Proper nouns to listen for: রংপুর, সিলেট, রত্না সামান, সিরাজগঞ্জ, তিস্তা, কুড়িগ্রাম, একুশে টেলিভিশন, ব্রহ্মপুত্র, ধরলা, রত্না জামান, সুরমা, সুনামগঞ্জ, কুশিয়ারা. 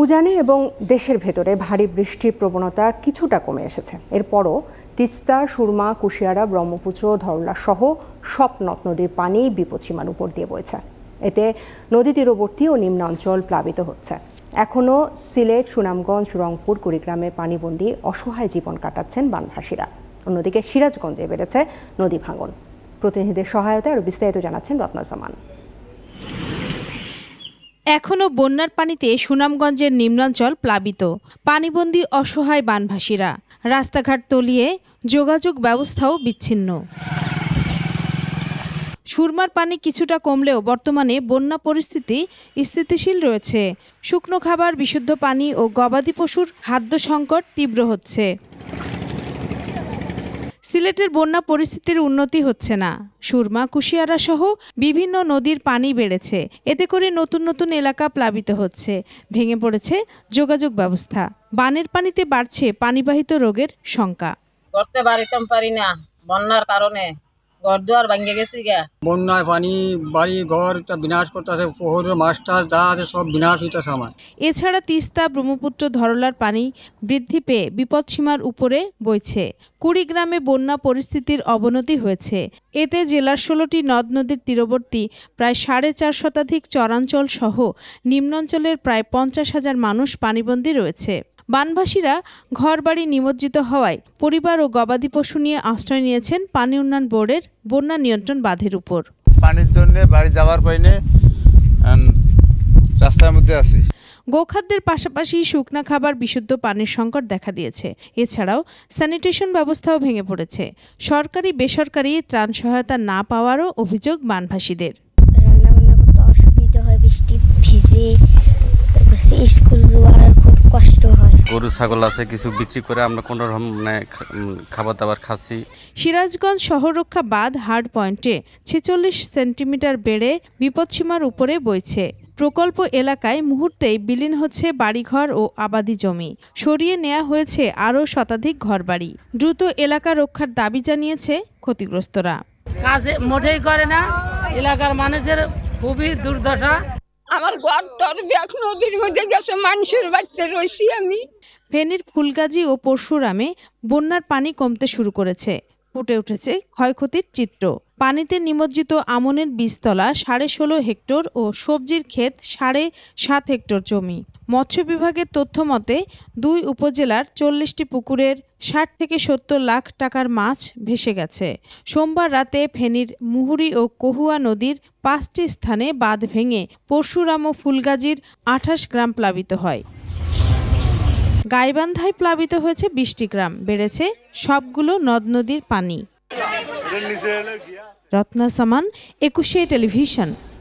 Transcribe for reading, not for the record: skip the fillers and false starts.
উজানে এবং দেশের ভেতরে ভারী বৃষ্টির প্রবণতা কিছুটা কমে এসেছে। এরপরও তিস্তা, সুরমা, কুশিয়ারা, ব্রহ্মপুত্র, ধরলা সহ সব নদীর পানি বিপদসীমার উপর দিয়ে বইছে। এতে নদী তীরবর্তী ও নিম্নাঞ্চল প্লাবিত হচ্ছে। এখনও সিলেট, সুনামগঞ্জ, রংপুর, কুড়িগ্রামে পানিবন্দী অসহায় জীবন কাটাচ্ছেন বানভাসীরা। অন্যদিকে সিরাজগঞ্জে বেড়েছে নদী ভাঙন। প্রতিনিধিদের সহায়তায় আরও বিস্তারিত জানাচ্ছেন রত্না জামান। এখনও বন্যার পানিতে সুনামগঞ্জের নিম্নাঞ্চল প্লাবিত, পানিবন্দী অসহায় বানভাসীরা, রাস্তাঘাট তলিয়ে, যোগাযোগ ব্যবস্থাও বিচ্ছিন্ন। সুরমার পানি কিছুটা কমলেও বর্তমানে বন্যা পরিস্থিতি স্থিতিশীল রয়েছে। শুকনো খাবার, বিশুদ্ধ পানি ও গবাদি পশুর খাদ্য সংকট তীব্র হচ্ছে। সিলেটের বন্যা পরিস্থিতির উন্নতি হচ্ছে না। সুরমা, কুশিয়ারা সহ বিভিন্ন নদীর পানি বেড়েছে। এতে করে নতুন নতুন এলাকা প্লাবিত হচ্ছে, ভেঙে পড়েছে যোগাযোগ ব্যবস্থা। বানের পানিতে বাড়ছে পানিবাহিত রোগের শঙ্কা। করতে পারিতাম পারি না, বন্যার কারণে ঘর দুয়ার ভাঙে গেছে। বন্যায় পানি বাড়ি ঘর বিনাশ করতেছে, পুকুরের মাছ টাছ যা আছে সব বিনাশ হইতেছে আমার। এছাড়া তিস্তা, ব্রহ্মপুত্র, ধরলার পানি বৃদ্ধি পেয়ে বিপদসীমার উপরে বইছে। কুড়িগ্রামে বন্যা পরিস্থিতির অবনতি হয়েছে। এতে জেলার ১৬টি নদ নদীর তীরবর্তী প্রায় ৪৫০ শতাধিক চরাঞ্চল সহ নিম্নাঞ্চলের প্রায় ৫০,০০০ মানুষ পানিবন্দী রয়েছে। বানভাসীরা ঘরবাড়ি নিমজ্জিত হওয়ায় পরিবার ও গবাদি পশু নিয়ে আশ্রয় নিয়েছেন পানি উন্নয়ন বোর্ডের বন্যা নিয়ন্ত্রণ বাঁধের উপর। পানির জন্য বাড়ি যাওয়ার পাইনে রাস্তার মধ্যে আছি। গোখাদ্যের পাশাপাশি শুকনা খাবার, বিশুদ্ধ পানির সংকট দেখা দিয়েছে। এছাড়াও স্যানিটেশন ব্যবস্থাও ভেঙে পড়েছে। সরকারি বেসরকারি ত্রাণ সহায়তা না পাওয়ারও অভিযোগ বানভাসীদের। রান্নাবান্না করতে অসুবিধা হয়, বৃষ্টি ভিজে, তারপর স্কুল যাওয়ার খুব কষ্ট হয়। গরু ছাগল আছে, কিছু বিক্রি করে আমরা কোনো রকম খাবার দাবার খাচ্ছি। সিরাজগঞ্জ শহর রক্ষা বাঁধ হার্ড পয়েন্টে ৪৬ সেন্টিমিটার বেড়ে বিপদসীমার উপরে বইছে। প্রকল্প এলাকায় মুহূর্তেই বিলীন হচ্ছে বাড়িঘর ও আবাদি জমি। সরিয়ে নেওয়া হয়েছে আরও শতাধিক ঘরবাড়ি। দ্রুত এলাকা রক্ষার দাবি জানিয়েছে ক্ষতিগ্রস্তরা। কাজে মোটেই করে না, এলাকার মানুষের খুবই দুর্দশা। আমার ঘর নদীর মধ্যে গেছে, মানুষের বাড়িতে রয়েছি আমি। ফেনীর ফুলগাজী ও পরশুরামে বন্যার পানি কমতে শুরু করেছে। ফুটে উঠেছে ক্ষয়ক্ষতির চিত্র। পানিতে নিমজ্জিত আমনের বীজতলা ১৬.5 হেক্টর ও সবজির ক্ষেত ৭.৫ হেক্টর জমি। মৎস্য বিভাগের তথ্য মতে 2 উপজেলার ৪০টি পুকুরের ৬০ থেকে ৭০ লাখ টাকার মাছ ভেসে গেছে। সোমবার রাতে ফেনীর মুহুরী ও কহুয়া নদীর 5টি স্থানে বাঁধ ভেঙে পরশুরাম ও ফুলগাজীর ২৮ গ্রাম প্লাবিত হয়। গাইবান্ধায় প্লাবিত হয়েছে ২০টি গ্রাম, বেড়েছে সবগুলো নদ-নদীর পানি। রত্না সামান, একুশে টেলিভিশন।